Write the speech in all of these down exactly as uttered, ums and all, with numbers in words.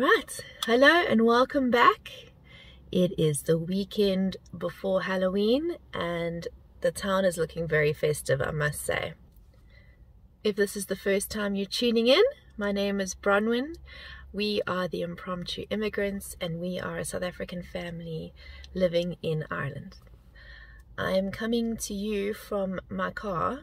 Right, hello and welcome back. It is the weekend before Halloween and the town is looking very festive, I must say. If this is the first time you're tuning in, my name is Bronwyn. We are the Impromptu Immigrants and we are a South African family living in Ireland. I am coming to you from my car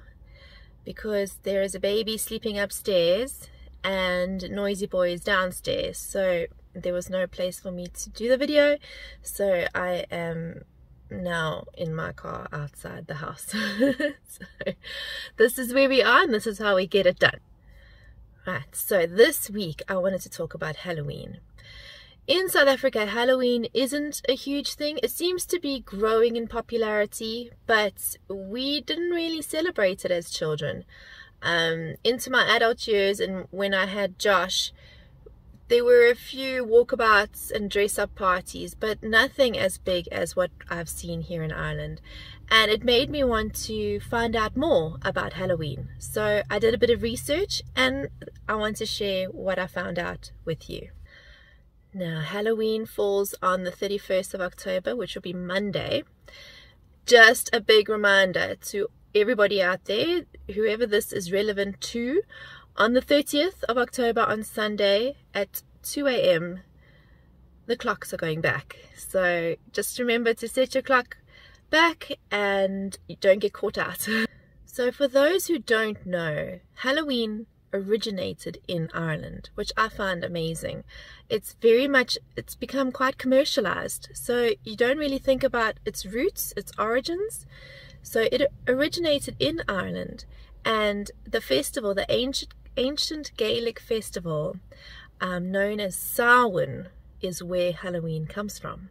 because there is a baby sleeping upstairs and noisy boys downstairs, so there was no place for me to do the video, so I am now in my car outside the house. So this is where we are and this is how we get it done. Right, so this week I wanted to talk about Halloween. In South Africa, Halloween isn't a huge thing. It seems to be growing in popularity, but we didn't really celebrate it as children. Um, into my adult years and when I had Josh, there were a few walkabouts and dress-up parties, but nothing as big as what I've seen here in Ireland, and it made me want to find out more about Halloween. So I did a bit of research and I want to share what I found out with you. Now, Halloween falls on the thirty-first of October, which will be Monday. Just a big reminder to everybody out there, whoever this is relevant to, on the thirtieth of October, on Sunday at two A M the clocks are going back, so just remember to set your clock back and you don't get caught out. So for those who don't know, Halloween originated in Ireland, which I find amazing. It's very much, it's become quite commercialized, so you don't really think about its roots, its origins. So it originated in Ireland, and the festival, the ancient, ancient Gaelic festival um, known as Samhain, is where Halloween comes from.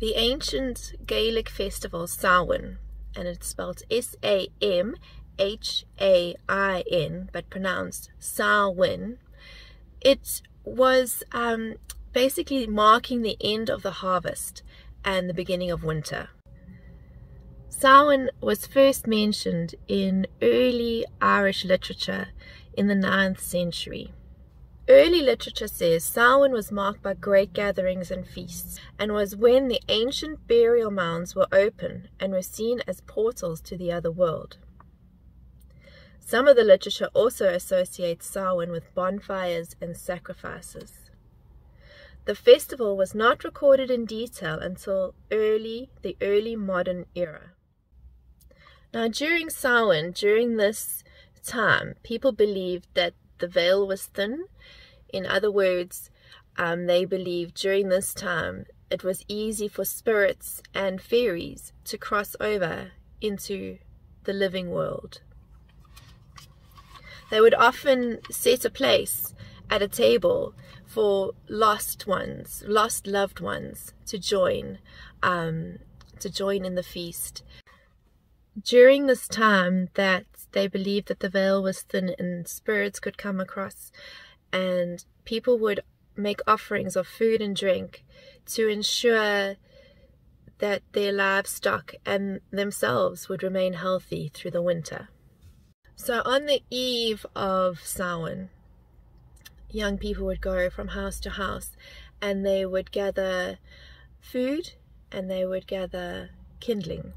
The ancient Gaelic festival Samhain, and it's spelled S A M H A I N but pronounced Samhain, it was um, basically marking the end of the harvest and the beginning of winter. Samhain was first mentioned in early Irish literature in the ninth century. Early literature says Samhain was marked by great gatherings and feasts, and was when the ancient burial mounds were open and were seen as portals to the other world. Some of the literature also associates Samhain with bonfires and sacrifices. The festival was not recorded in detail until early, the early modern era. Now, during Samhain, during this time, people believed that the veil was thin. In other words, um, they believed during this time it was easy for spirits and fairies to cross over into the living world. They would often set a place at a table for lost ones, lost loved ones, to join, um, to join in the feast. During this time that they believed that the veil was thin and spirits could come across, and people would make offerings of food and drink to ensure that their livestock and themselves would remain healthy through the winter. So on the eve of Samhain, young people would go from house to house and they would gather food and they would gather kindling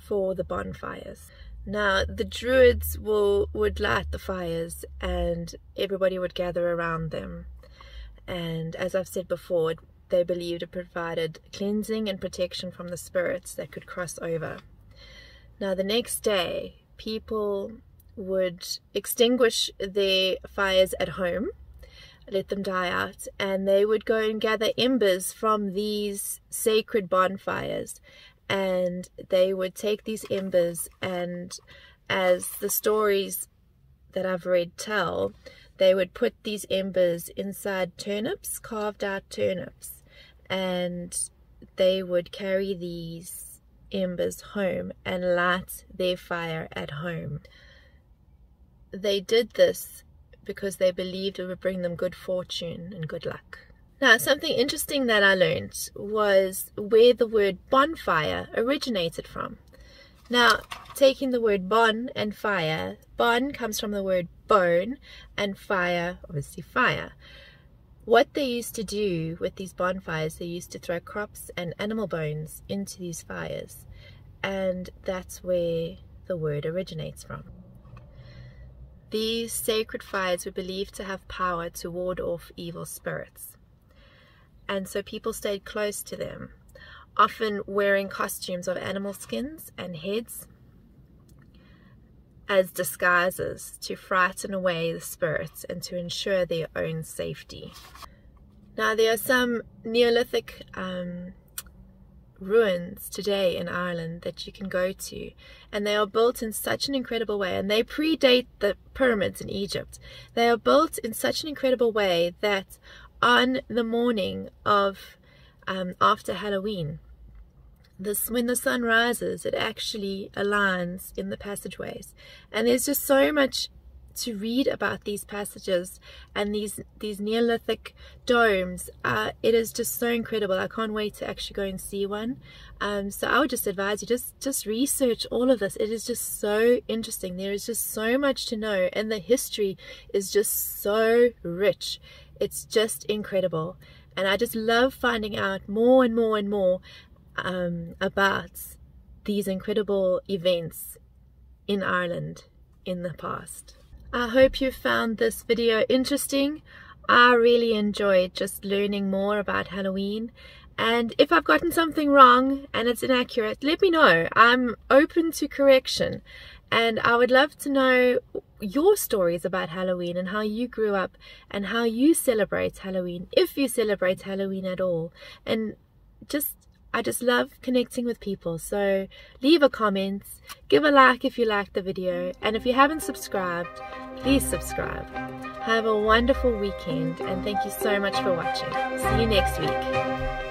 for the bonfires. Now the druids will would light the fires and everybody would gather around them, and as I've said before, they believed it provided cleansing and protection from the spirits that could cross over. Now the next day people would extinguish their fires at home, let them die out, and they would go and gather embers from these sacred bonfires, and they would take these embers, and as the stories that I've read tell, they would put these embers inside turnips, carved out turnips, and they would carry these embers home and light their fire at home. They did this because they believed it would bring them good fortune and good luck. Now, something interesting that I learned was where the word bonfire originated from. Now, taking the word bon and fire, bon comes from the word bone and fire, obviously fire. What they used to do with these bonfires, they used to throw crops and animal bones into these fires, and that's where the word originates from. These sacred fires were believed to have power to ward off evil spirits, and so people stayed close to them, often wearing costumes of animal skins and heads as disguises to frighten away the spirits and to ensure their own safety. Now there are some Neolithic um, ruins today in Ireland that you can go to, and they are built in such an incredible way, and they predate the pyramids in Egypt. They are built in such an incredible way that on the morning of um, after Halloween, this when the sun rises, it actually aligns in the passageways, and there's just so much to read about these passages and these these Neolithic domes. Uh, it is just so incredible. I can't wait to actually go and see one. Um, so I would just advise you just just research all of this. It is just so interesting. There is just so much to know, and the history is just so rich. It's just incredible, and I just love finding out more and more and more um, about these incredible events in Ireland in the past. I hope you found this video interesting. I really enjoyed just learning more about Halloween, and if I've gotten something wrong and it's inaccurate, let me know. I'm open to correction, and I would love to know your stories about Halloween and how you grew up and how you celebrate Halloween, if you celebrate Halloween at all. And just I just love connecting with people, so leave a comment, give a like if you liked the video, and if you haven't subscribed, please subscribe. Have a wonderful weekend, and thank you so much for watching. See you next week.